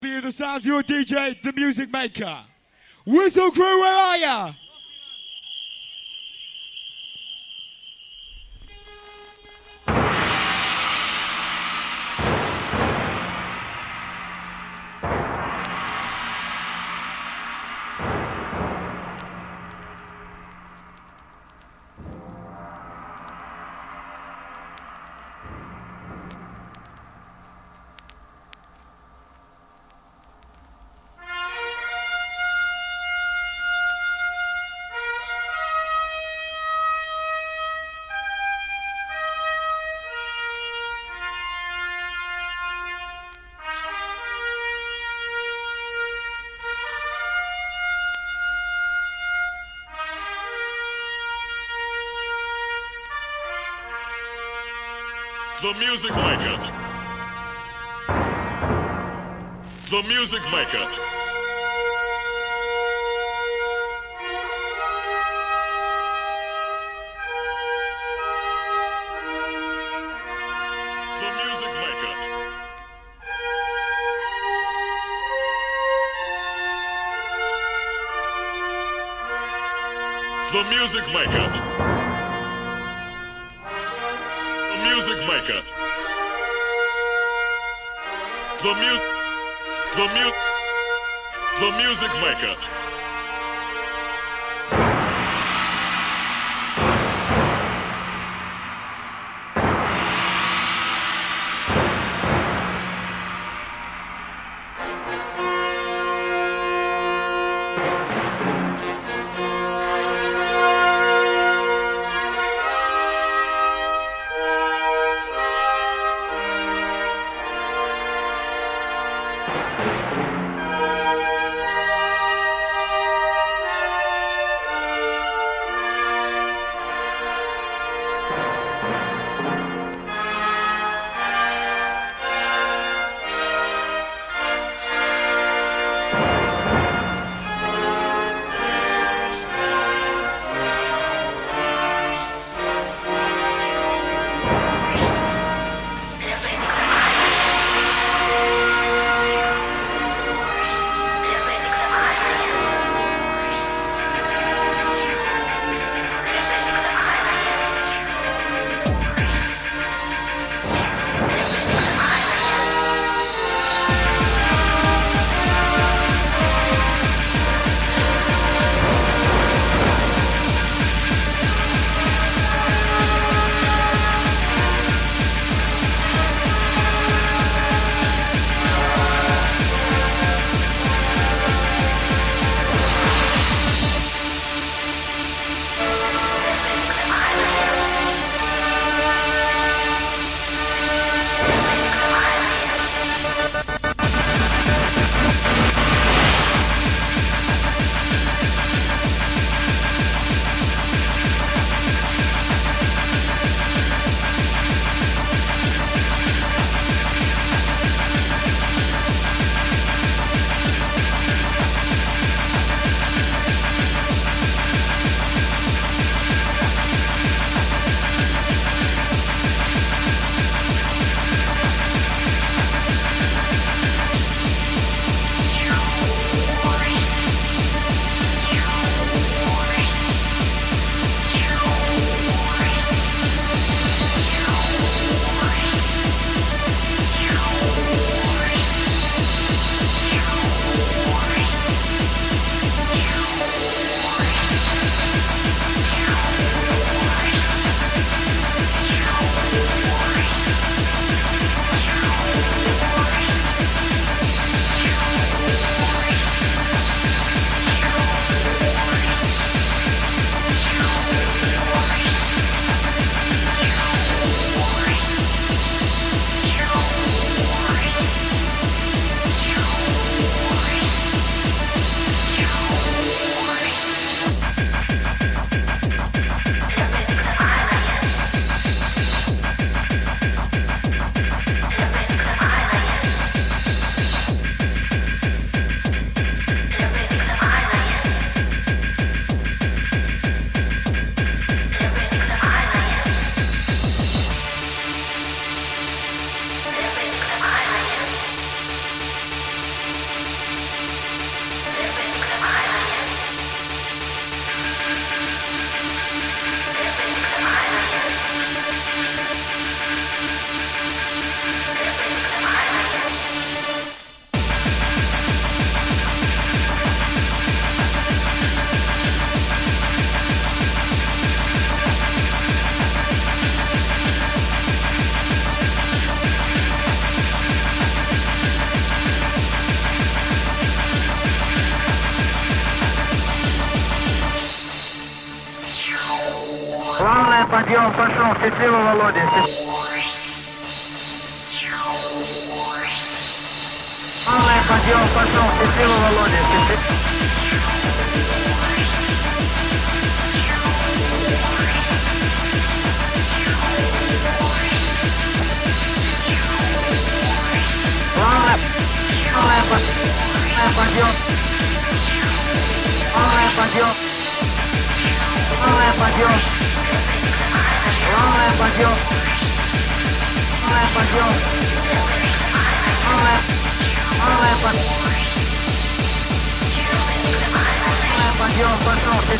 Be the sounds of your DJ, the music maker. Whistle Crew, where are ya? The music maker. The music maker. The music maker. The music maker. The music maker. подъем пошел. Счастливо, Володя. Полный подъем пошел. Счастливо, Володя. Полный подъем. Полный подъем. Полный подъем. Полный подъем. Полный подъем. Полный подъем пошел.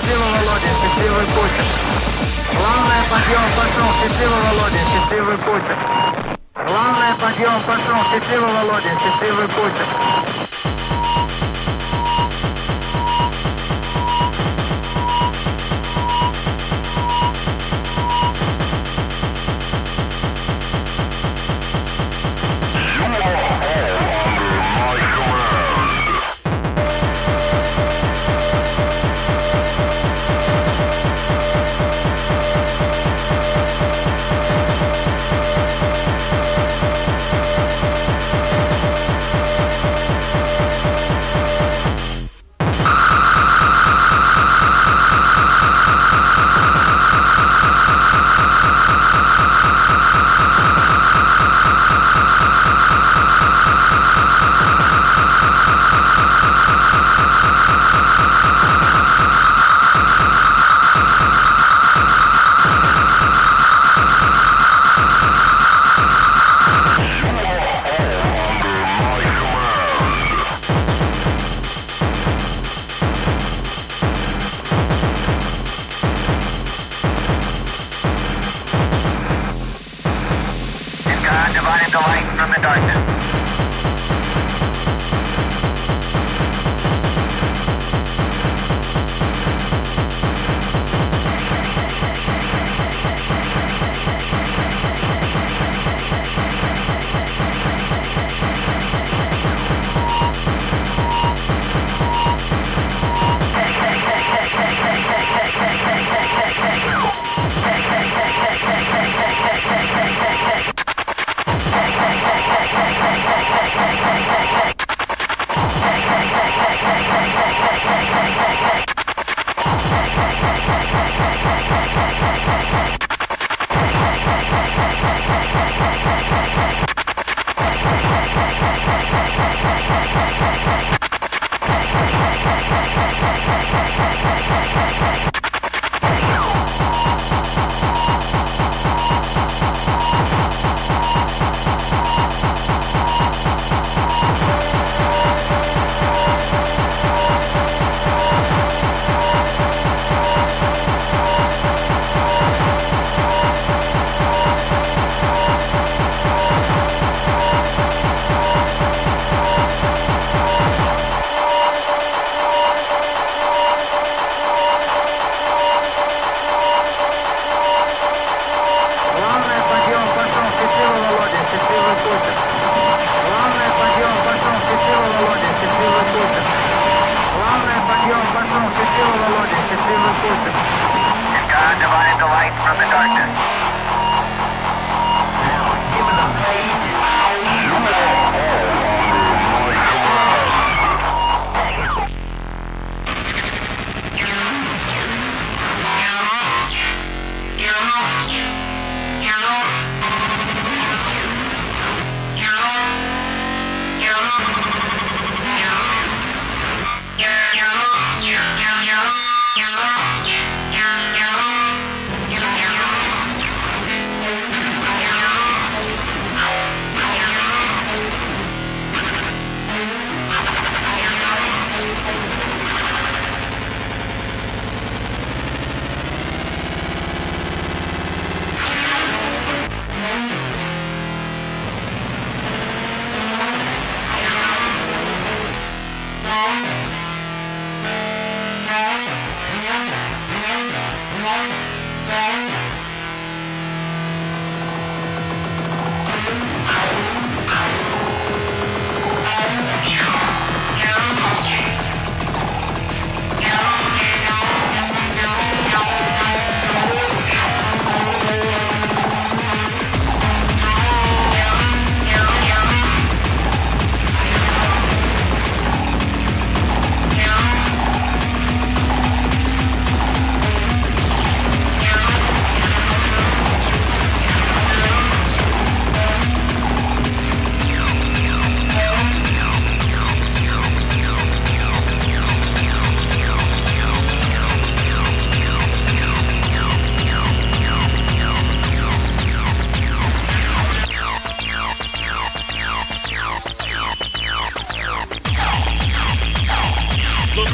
Счастливый Володя. Счастливый Путин. Полный подъем пошел. Счастливый Володя. Счастливый Путин. Полный подъем пошел. Счастливый Володя. Счастливый Путин.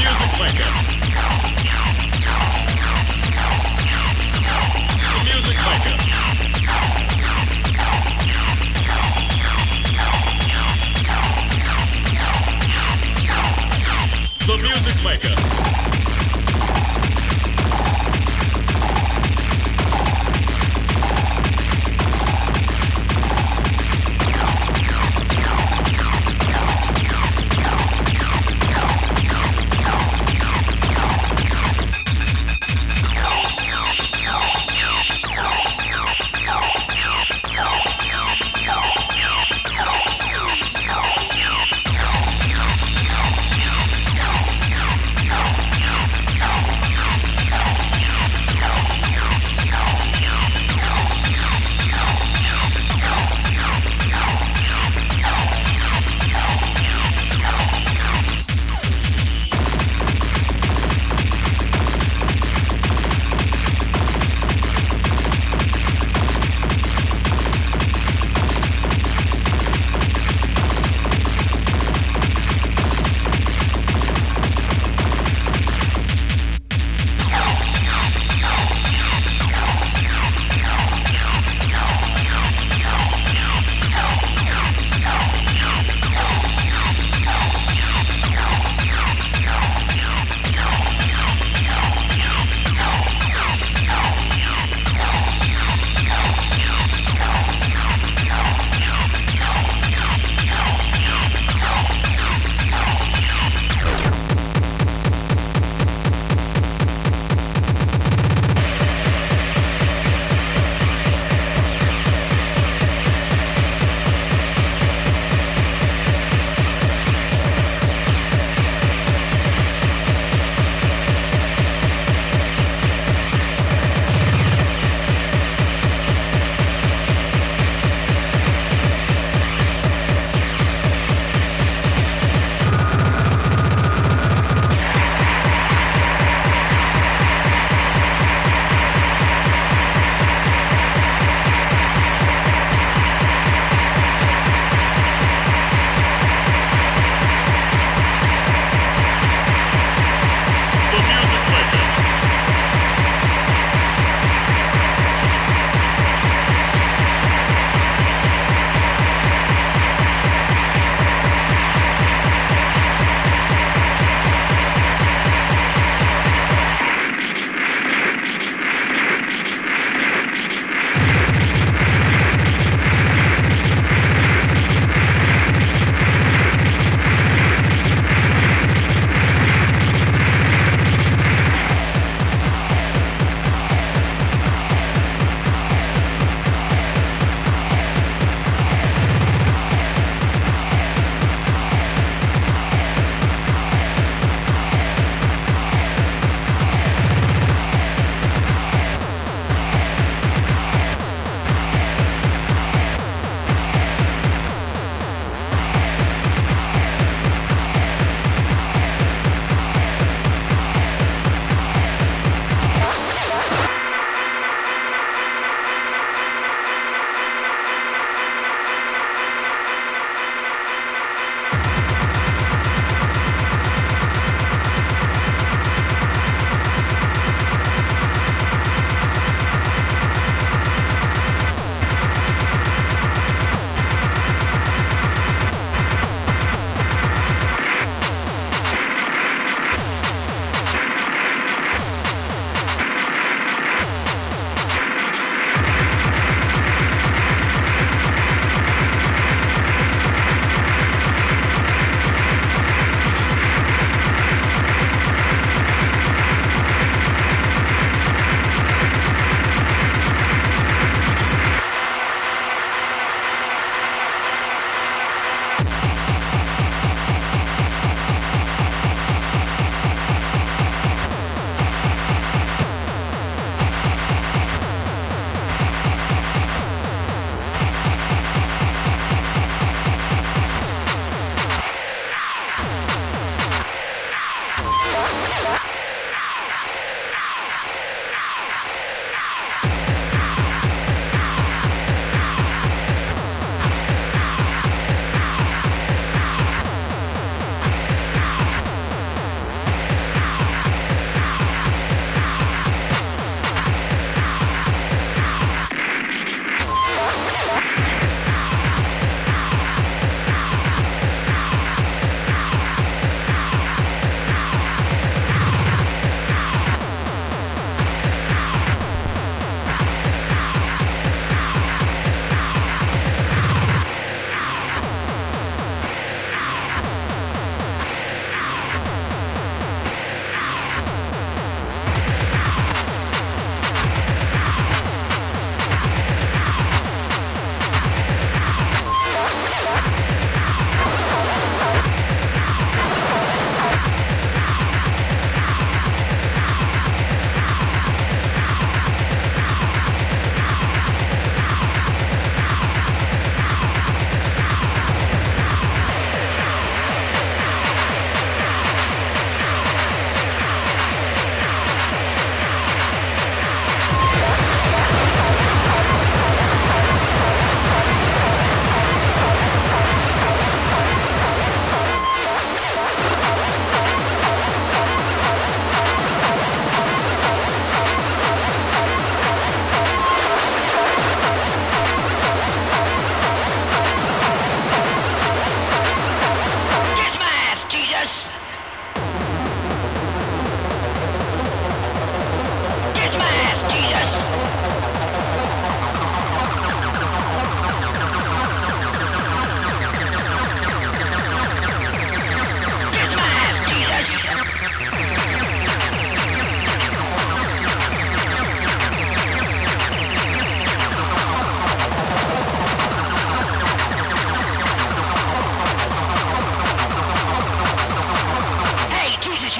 Here's the clicker. The music clicker. The music clicker.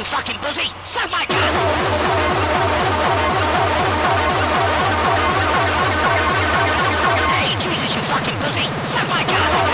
you fucking busy. Suck my gun. Hey, Jesus, you fucking busy. Suck my gun.